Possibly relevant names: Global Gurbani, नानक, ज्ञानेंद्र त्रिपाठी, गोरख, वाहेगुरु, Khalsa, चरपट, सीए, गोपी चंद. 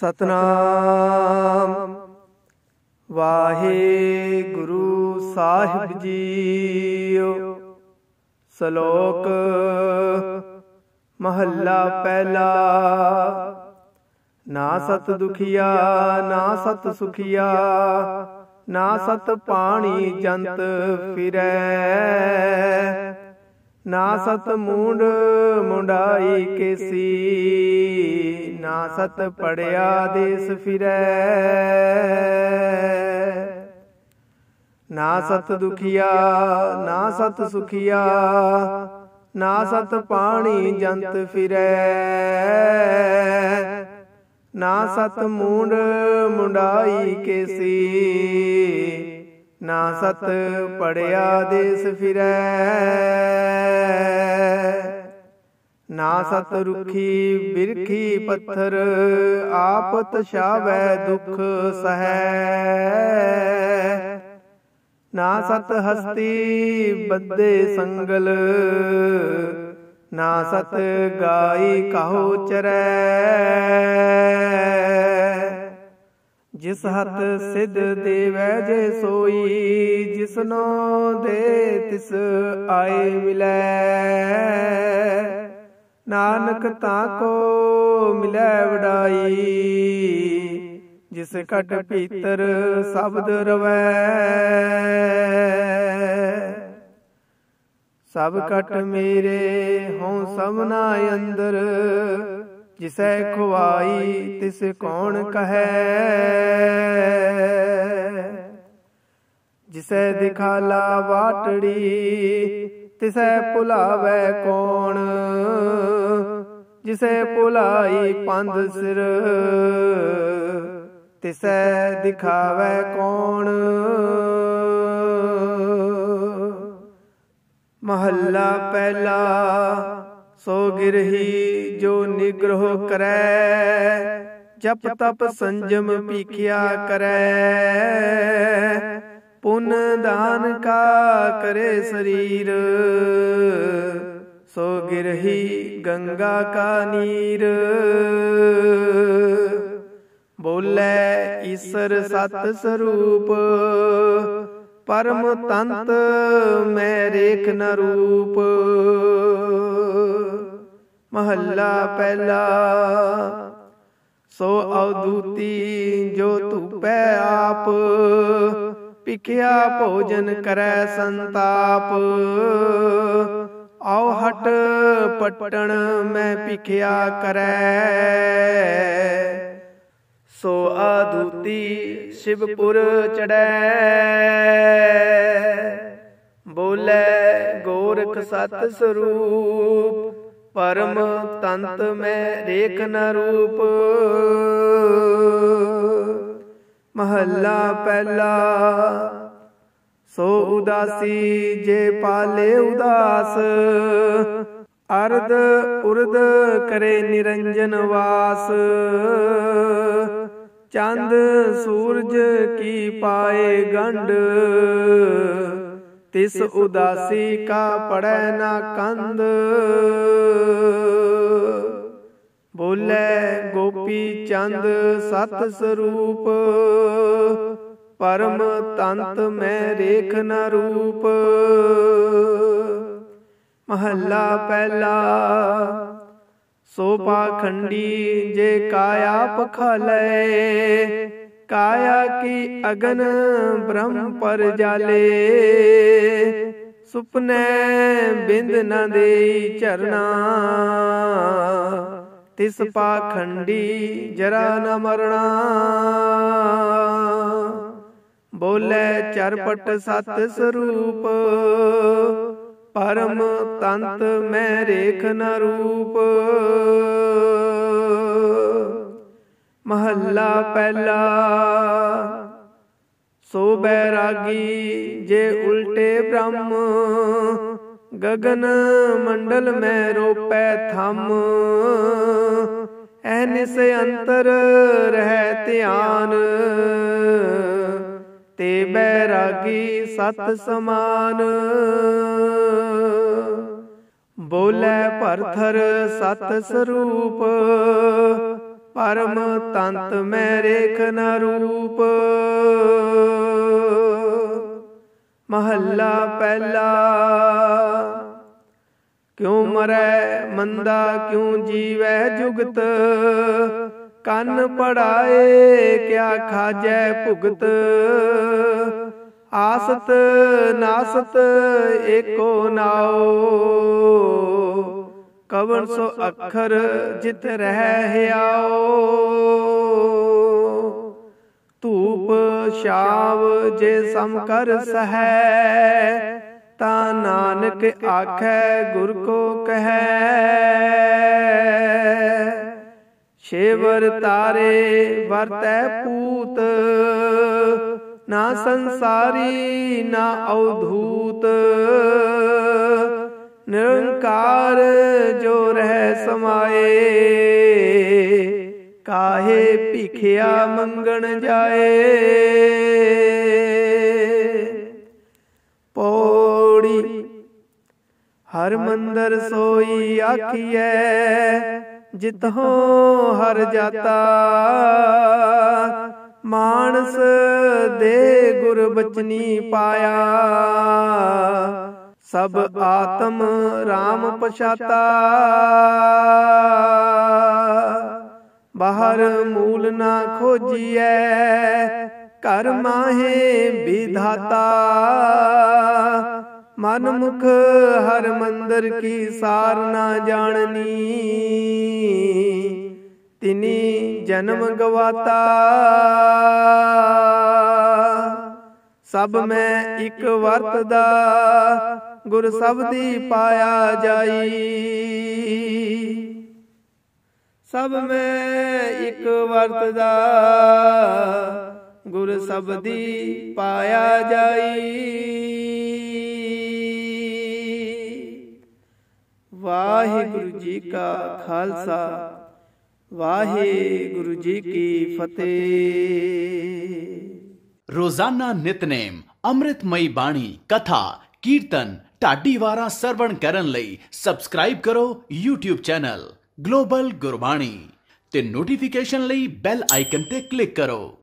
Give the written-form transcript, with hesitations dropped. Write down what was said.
सतनाम वाहेगुरु साहिब जीओ। सलोक महला पहला। ना सत दुखिया ना सत सुखिया, ना सत पाणी जंत फिरै, ना सत मूंड मुंडाई केसी, ना सत पड़िया देस फिरै। ना सत दुखिया ना सत सुखिया, ना सत पाणी जंत फिरै, ना सत मूंड मुंडाई केसी, ना सत पड़िया देस फिरै। ना सत रुखी बिरखी पत्थर, आपत शावै दुख सहै, ना सत हस्ती बद्दे संगल, ना सत गाई काहो चरै। जिस हत सिद्ध देवै जे सोई, जिसनो दे तिस आए मिलै, नानक ताको मिलै वडाई, जिस घट भीतर शब्द रवै। सब घट मेरे हों सबना अंदर, जिसे खुआई तिस कौन कहै। जिसे दिखाला वाटड़ी तिसे भुलावै कौन, जिसे भुलाई पंध सिर तिसे दिखावै कौन। महला पहला। सो गिरही जो निग्रह करै, जप तप संजम भीख्या करै, पुन दान का करे शरीर, सो गिरही गंगा का नीर। बोलै ईश्वर सत स्वरूप, परम तंत मैं रेख न रूप। महला पहला। सो अवधूती जो धूपै आप, पिखिया भोजन करै संताप, आओ हट पटन मैं पिखिया करै, सो आदूती शिवपुर चढ़ै। बोले गोरख सत स्वरूप, परम तंत में रेख न रूप। महला पहला। सो उदासी जे पाले उदास, अर्ध उर्द करे निरंजन वास, चंद सूरज की पाए गंड, तिस उदासी का पड़े ना कंद। बोले गोपी चंद सत स्वरूप, परम तंत में रेख न रूप। महला पहला। सो पाखंडी जे काया पखाले, काया की अगन ब्रह्म पर जाले, सुपने बिंद न दे चरना, तिस पाखंडी जरा न मरना। बोले चरपट सत स्वरूप, परम तंत में रेख न रूप। महला पहला। सो बैरागी जे उल्टे ब्रह्म, गगन मंडल में रोपै थम, ऐन से अंतर रह ध्यान, ते बैरागी सत समान। बोले परथर सत स्वरूप, परम तंत में रेखन रूप। महला पहला। क्यों मरै मंदा क्यों जीवै जुगत, कन पड़ाए क्या खाजै भुगत। आसत नासत एको नाओ, कवन सो अखर जित रह आओ। धूप शाव जे सम कर सहै, ता नानक आखै गुर को कहै। शेवर तारे वरतै पूत, ना संसारी ना अवधूत। निरंकार जो रह समाए, काहे भिखिया मंगन जाए। पौड़ी हर मंदर सोई आखिए, जितहों हर जाता। मानस दे गुर बचनी पाया, सब आत्म राम पछाता। बाहर मूल ना खोजिए, कर माहे विधाता। मनमुख हर मंदिर की सार ना जाननी, तिनी जन्म गवाता। सब में एक वर्तदा, गुर सबदी पाया जाई। सब में एक वर्तदा, गुर सबदी पाया जाई। वाहिगुरु जी का खालसा, वाहिगुरु जी की फतेह। रोजाना नितनेम अमृतमयी बाणी, कथा, कीर्तन, ढाडी वारा सरवण करन लई सबसक्राइब करो यूट्यूब चैनल ग्लोबल गुरबाणी ते नोटिफिकेशन लई बेल आइकन ते क्लिक करो।